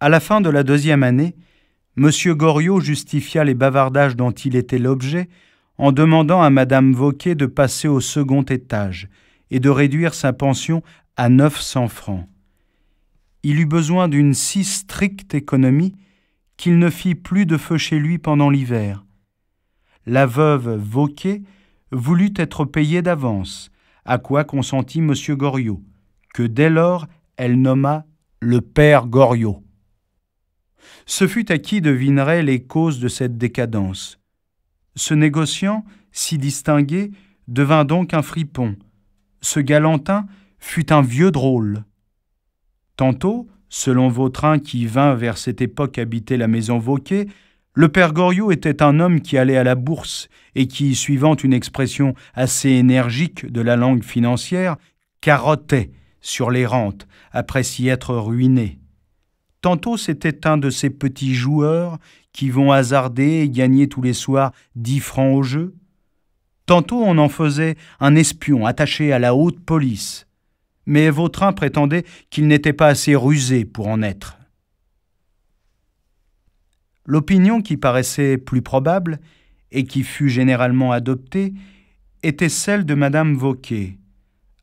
À la fin de la deuxième année, M. Goriot justifia les bavardages dont il était l'objet en demandant à Mme Vauquet de passer au second étage et de réduire sa pension à 900 francs. Il eut besoin d'une si stricte économie qu'il ne fit plus de feu chez lui pendant l'hiver. La veuve Vauquet voulut être payée d'avance, à quoi consentit M. Goriot, que dès lors elle nomma le père Goriot. Ce fut à qui devineraient les causes de cette décadence. Ce négociant, si distingué, devint donc un fripon. Ce galantin fut un vieux drôle. Tantôt, selon Vautrin qui vint vers cette époque habiter la maison Vauquet, le père Goriot était un homme qui allait à la bourse et qui, suivant une expression assez énergique de la langue financière, carottait sur les rentes après s'y être ruiné. Tantôt, c'était un de ces petits joueurs qui vont hasarder et gagner tous les soirs 10 francs au jeu. Tantôt, on en faisait un espion attaché à la haute police. Mais Vautrin prétendait qu'il n'était pas assez rusé pour en être. L'opinion qui paraissait plus probable, et qui fut généralement adoptée, était celle de Madame Vauquet.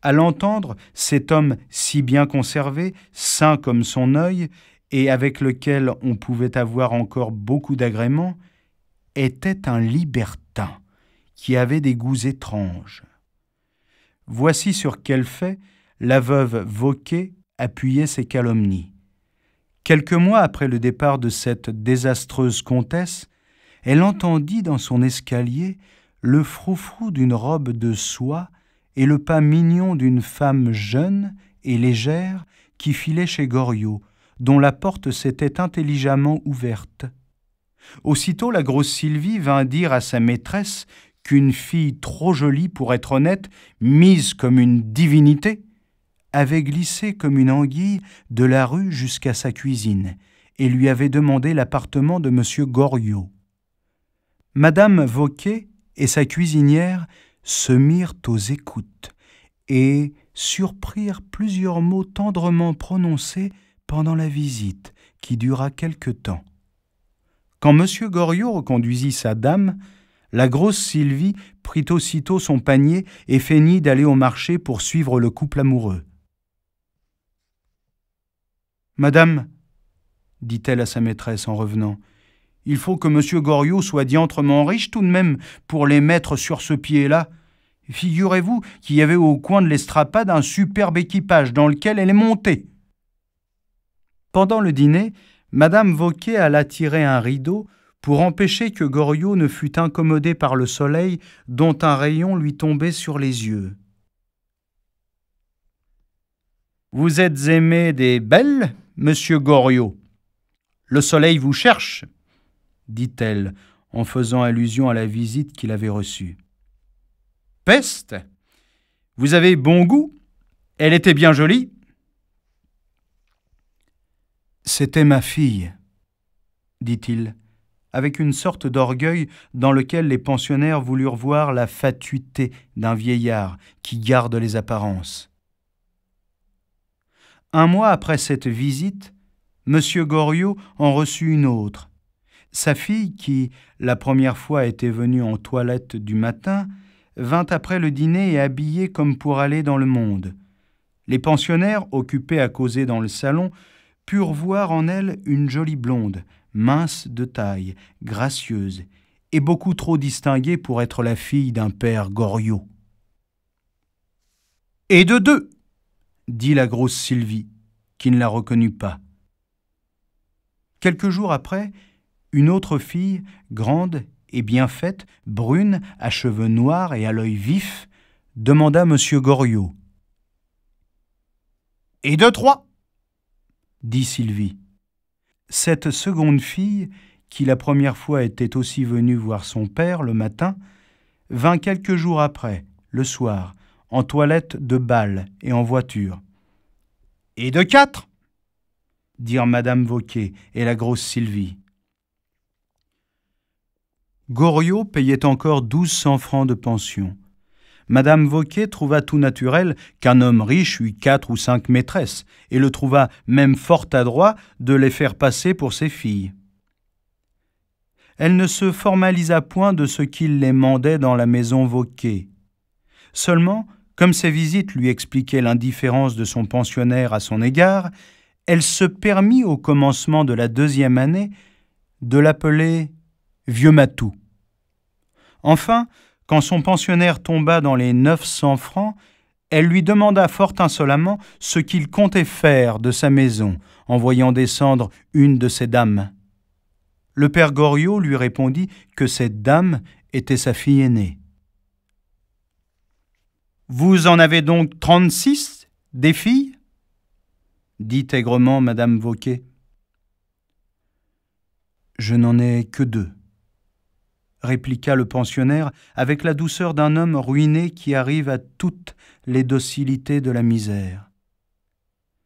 À l'entendre, cet homme si bien conservé, sain comme son œil, et avec lequel on pouvait avoir encore beaucoup d'agréments, était un libertin qui avait des goûts étranges. Voici sur quel fait la veuve Vauquet appuyait ses calomnies. Quelques mois après le départ de cette désastreuse comtesse, elle entendit dans son escalier le froufrou d'une robe de soie et le pas mignon d'une femme jeune et légère qui filait chez Goriot, dont la porte s'était intelligemment ouverte. Aussitôt, la grosse Sylvie vint dire à sa maîtresse qu'une fille trop jolie pour être honnête, mise comme une divinité, avait glissé comme une anguille de la rue jusqu'à sa cuisine et lui avait demandé l'appartement de M. Goriot. Madame Vauquet et sa cuisinière se mirent aux écoutes et surprirent plusieurs mots tendrement prononcés pendant la visite qui dura quelque temps. Quand M. Goriot reconduisit sa dame, la grosse Sylvie prit aussitôt son panier et feignit d'aller au marché pour suivre le couple amoureux. « Madame, dit-elle à sa maîtresse en revenant, il faut que M. Goriot soit diantrement riche tout de même pour les mettre sur ce pied-là. Figurez-vous qu'il y avait au coin de l'estrapade un superbe équipage dans lequel elle est montée. » Pendant le dîner, Madame Vauquet alla tirer un rideau pour empêcher que Goriot ne fût incommodé par le soleil dont un rayon lui tombait sur les yeux. « Vous êtes aimé des belles, Monsieur Goriot. Le soleil vous cherche, » dit-elle, en faisant allusion à la visite qu'il avait reçue. « Peste! Vous avez bon goût. Elle était bien jolie. »« C'était ma fille, » dit-il, avec une sorte d'orgueil dans lequel les pensionnaires voulurent voir la fatuité d'un vieillard qui garde les apparences. Un mois après cette visite, M. Goriot en reçut une autre. Sa fille, qui, la première fois, était venue en toilette du matin, vint après le dîner et habillée comme pour aller dans le monde. Les pensionnaires, occupés à causer dans le salon, purent voir en elle une jolie blonde, mince de taille, gracieuse, et beaucoup trop distinguée pour être la fille d'un père Goriot. « Et de deux !» dit la grosse Sylvie, qui ne la reconnut pas. Quelques jours après, une autre fille, grande et bien faite, brune, à cheveux noirs et à l'œil vif, demanda M. Goriot. « Et de trois !» dit Sylvie. Cette seconde fille, qui la première fois était aussi venue voir son père le matin, vint quelques jours après, le soir, en toilette de bal et en voiture. « Et de quatre !» dirent Madame Vauquet et la grosse Sylvie. Goriot payait encore 1200 francs de pension. Madame Vauquet trouva tout naturel qu'un homme riche eût 4 ou 5 maîtresses, et le trouva même fort adroit de les faire passer pour ses filles. Elle ne se formalisa point de ce qu'il les mandait dans la maison Vauquet. Seulement, comme ses visites lui expliquaient l'indifférence de son pensionnaire à son égard, elle se permit au commencement de la 2e année de l'appeler « vieux matou ». Enfin, quand son pensionnaire tomba dans les 900 francs, elle lui demanda fort insolemment ce qu'il comptait faire de sa maison en voyant descendre une de ses dames. Le père Goriot lui répondit que cette dame était sa fille aînée. « Vous en avez donc 36 des filles ?» dit aigrement madame Vauquet. « Je n'en ai que 2. » répliqua le pensionnaire avec la douceur d'un homme ruiné qui arrive à toutes les docilités de la misère.